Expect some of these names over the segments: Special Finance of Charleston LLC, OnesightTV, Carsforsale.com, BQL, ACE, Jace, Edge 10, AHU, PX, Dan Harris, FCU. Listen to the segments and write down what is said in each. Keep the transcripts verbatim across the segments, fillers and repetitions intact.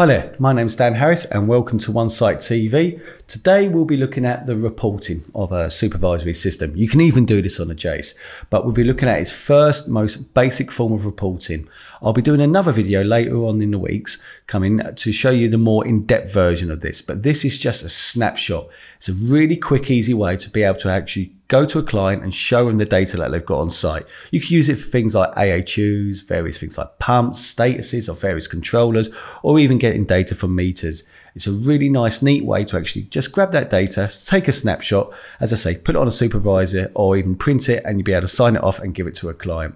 Hi there, my name's Dan Harris and welcome to OnesightTV. Today we'll be looking at the reporting of a supervisory system. You can even do this on a Jace, but we'll be looking at its first, most basic form of reporting. I'll be doing another video later on in the weeks coming to show you the more in-depth version of this, but this is just a snapshot. It's a really quick, easy way to be able to actually go to a client and show them the data that they've got on site. You can use it for things like A H Us, various things like pumps, statuses, or various controllers, or even getting data from meters. It's a really nice, neat way to actually just grab that data, take a snapshot, as I say, put it on a supervisor or even print it, and you'll be able to sign it off and give it to a client.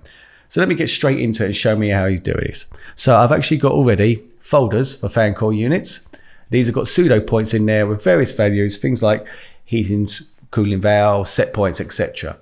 So let me get straight into it and show me how you do this. So I've actually got already folders for fan coil units. These have got pseudo points in there with various values, things like heating, cooling valve, set points, et cetera.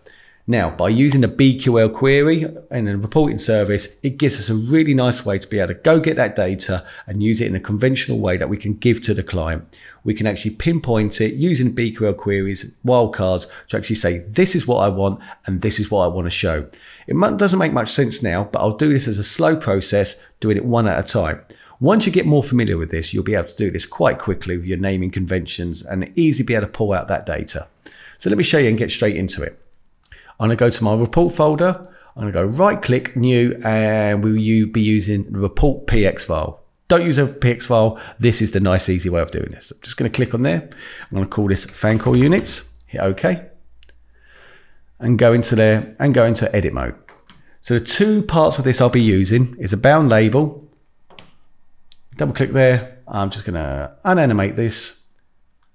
Now, by using a B Q L query and a reporting service, it gives us a really nice way to be able to go get that data and use it in a conventional way that we can give to the client. We can actually pinpoint it using B Q L queries, wildcards, to actually say, this is what I want and this is what I want to show. It doesn't make much sense now, but I'll do this as a slow process, doing it one at a time. Once you get more familiar with this, you'll be able to do this quite quickly with your naming conventions and easily be able to pull out that data. So let me show you and get straight into it. I'm gonna go to my report folder, I'm gonna go right click new, and will you be using the report P X file. Don't use a P X file, this is the nice easy way of doing this. I'm just gonna click on there, I'm gonna call this fan call units, hit OK, and go into there and go into edit mode. So the two parts of this I'll be using is a bound label, double click there, I'm just gonna unanimate this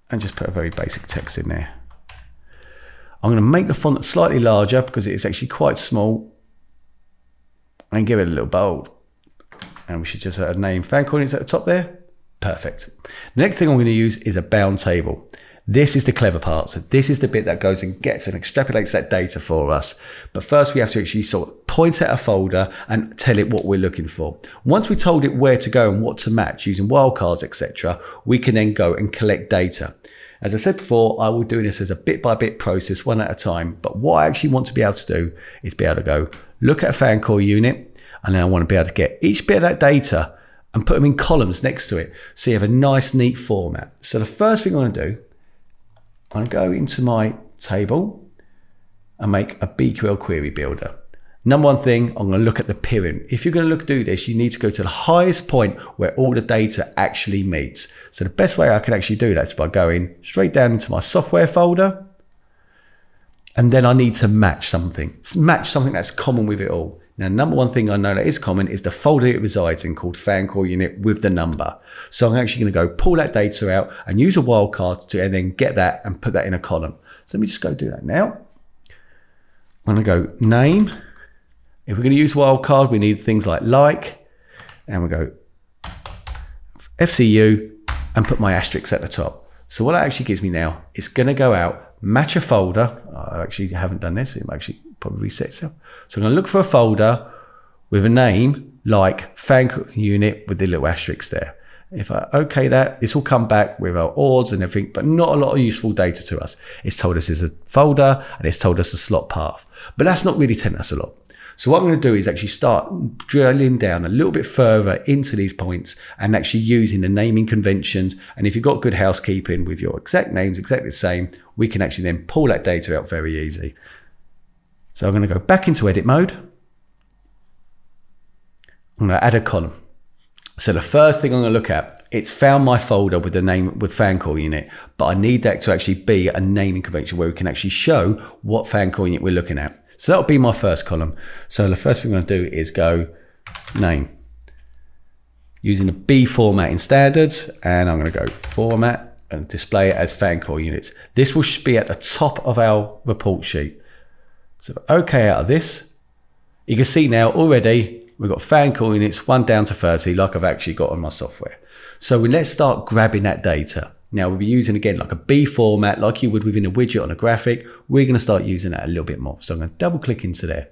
and just put a very basic text in there. I'm going to make the font slightly larger because it's actually quite small and give it a little bold. And we should just add name fan coordinates at the top there. Perfect. The next thing I'm going to use is a bound table. This is the clever part. So this is the bit that goes and gets and extrapolates that data for us. But first we have to actually sort of point at a folder and tell it what we're looking for. Once we told it where to go and what to match using wildcards, et cetera, we can then go and collect data. As I said before, I will do this as a bit by bit process, one at a time. But what I actually want to be able to do is be able to go look at a fan coil unit, and then I want to be able to get each bit of that data and put them in columns next to it. So you have a nice, neat format. So the first thing I'm going to do, I'm going to go into my table and make a B Q L query builder. Number one thing, I'm going to look at the parent. If you're going to look do this, you need to go to the highest point where all the data actually meets. So the best way I can actually do that is by going straight down into my software folder. And then I need to match something. It's match something that's common with it all. Now, number one thing I know that is common is the folder it resides in called fan coil unit with the number. So I'm actually going to go pull that data out and use a wildcard to and then get that and put that in a column. So let me just go do that now. I'm going to go name. If we're going to use wildcard, we need things like like, and we go F C U and put my asterisk at the top. So what it actually gives me now, it's going to go out, match a folder. I actually haven't done this. It actually probably reset itself. So I'm going to look for a folder with a name like fan unit with the little asterisk there. If I okay that, this will come back with our ords and everything, but not a lot of useful data to us. It's told us it's a folder and it's told us the slot path, but that's not really telling us a lot. So what I'm going to do is actually start drilling down a little bit further into these points and actually using the naming conventions. And if you've got good housekeeping with your exact names, exactly the same, we can actually then pull that data out very easy. So I'm going to go back into edit mode. I'm going to add a column. So the first thing I'm going to look at, it's found my folder with the name with fan coil unit, but I need that to actually be a naming convention where we can actually show what fan coil unit we're looking at. So that'll be my first column. So the first thing I'm going to do is go name using the B formatting standards, and I'm going to go format and display it as fan coil units. This will be at the top of our report sheet. So okay out of this, you can see now already we've got fan coil units one down to thirty like I've actually got on my software. So let's start grabbing that data. Now we'll be using again like a B format like you would within a widget on a graphic. We're going to start using that a little bit more. So I'm going to double click into there.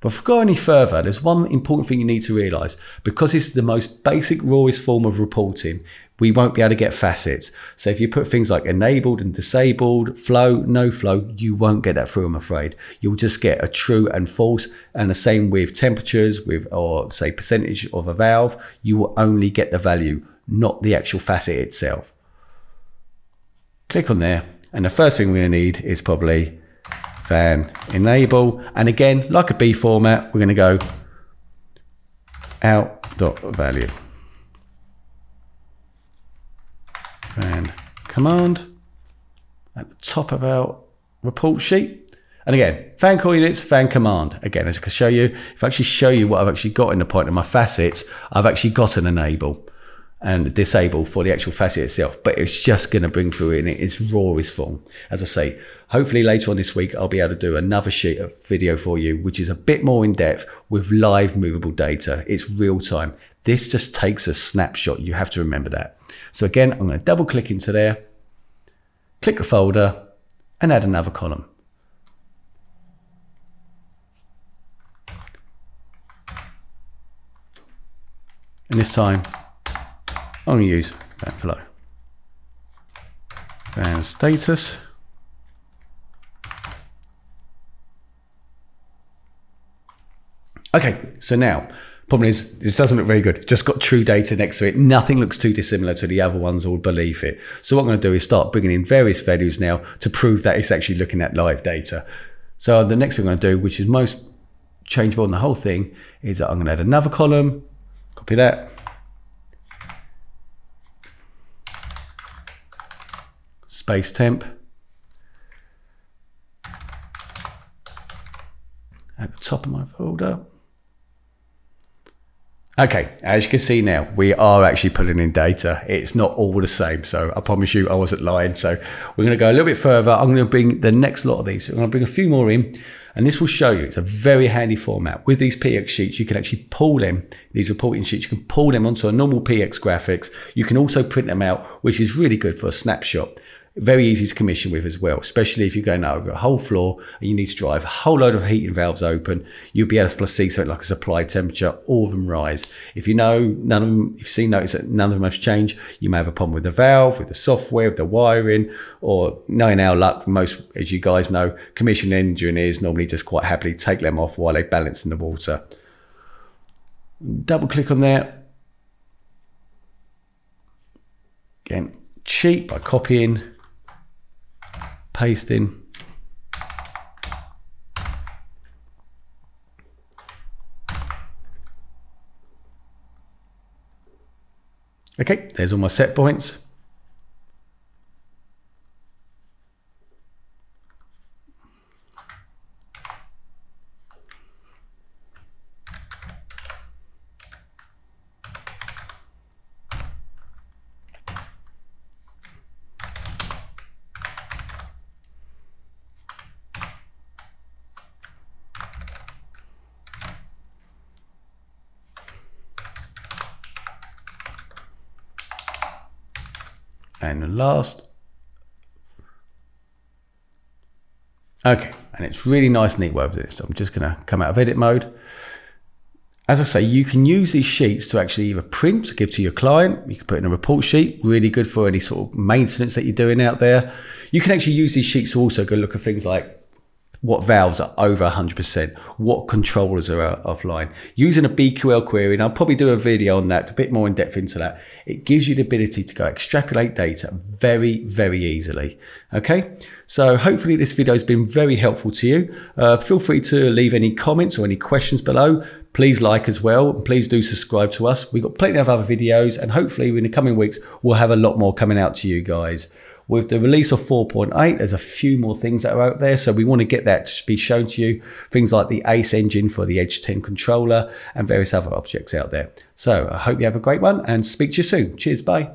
But if we go any further, there's one important thing you need to realize. Because it's the most basic, rawest form of reporting, we won't be able to get facets. So if you put things like enabled and disabled, flow, no flow, you won't get that through, I'm afraid. You'll just get a true and false, and the same with temperatures, with or say percentage of a valve, you will only get the value. not the actual facet itself. Click on there, and the first thing we're going to need is probably fan enable. And again, like a B format, we're going to go out.value. Fan command at the top of our report sheet. And again, fan call units, fan command. Again, as I can show you, if I actually show you what I've actually got in the point of my facets, I've actually got an enable and disable for the actual facet itself, but it's just going to bring through in its rawest form. As I say, hopefully later on this week, I'll be able to do another sheet of video for you, which is a bit more in depth with live movable data. It's real time. This just takes a snapshot. You have to remember that. So again, I'm going to double click into there, click the folder and add another column. And this time, I'm going to use fan flow, fan status, okay. So now, problem is, this doesn't look very good. Just got true data next to it. Nothing looks too dissimilar to the other ones, or believe it. So what I'm going to do is start bringing in various values now to prove that it's actually looking at live data. So the next thing I'm going to do, which is most changeable in the whole thing, is that I'm going to add another column. Copy that. Space temp at the top of my folder. Okay, as you can see now, we are actually pulling in data. It's not all the same, so I promise you I wasn't lying. So we're going to go a little bit further. I'm going to bring the next lot of these. I'm going to bring a few more in, and this will show you. It's a very handy format. With these P X sheets, you can actually pull them, these reporting sheets, you can pull them onto a normal P X graphics. You can also print them out, which is really good for a snapshot. Very easy to commission with as well, especially if you're going over a whole floor and you need to drive a whole load of heating valves open. You'll be able to see something like a supply temperature, all of them rise. If you know none of them, if you see notice that none of them have changed, you may have a problem with the valve, with the software, with the wiring, or knowing our luck, most, as you guys know, commissioned engineers normally just quite happily take them off while they're balancing the water. Double click on that. Again, cheat by copying, pasting. Okay, there's all my set points. And the last. Okay, and it's really nice and neat way of doing this. So I'm just going to come out of edit mode. As I say, you can use these sheets to actually either print to give to your client. You can put in a report sheet, really good for any sort of maintenance that you're doing out there. You can actually use these sheets to also go look at things like what valves are over one hundred percent, what controllers are offline. Using a B Q L query, and I'll probably do a video on that, a bit more in depth into that, it gives you the ability to go extrapolate data very, very easily. Okay, so hopefully this video has been very helpful to you. Uh, feel free to leave any comments or any questions below. Please like as well, and please do subscribe to us. We've got plenty of other videos, and hopefully in the coming weeks, we'll have a lot more coming out to you guys. With the release of four point eight, there's a few more things that are out there. So we want to get that to be shown to you. Things like the ACE engine for the Edge ten controller and various other objects out there. So I hope you have a great one and speak to you soon. Cheers, bye.